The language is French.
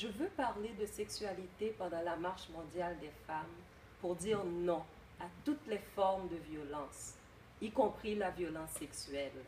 Je veux parler de sexualité pendant la Marche mondiale des femmes pour dire non à toutes les formes de violence, y compris la violence sexuelle.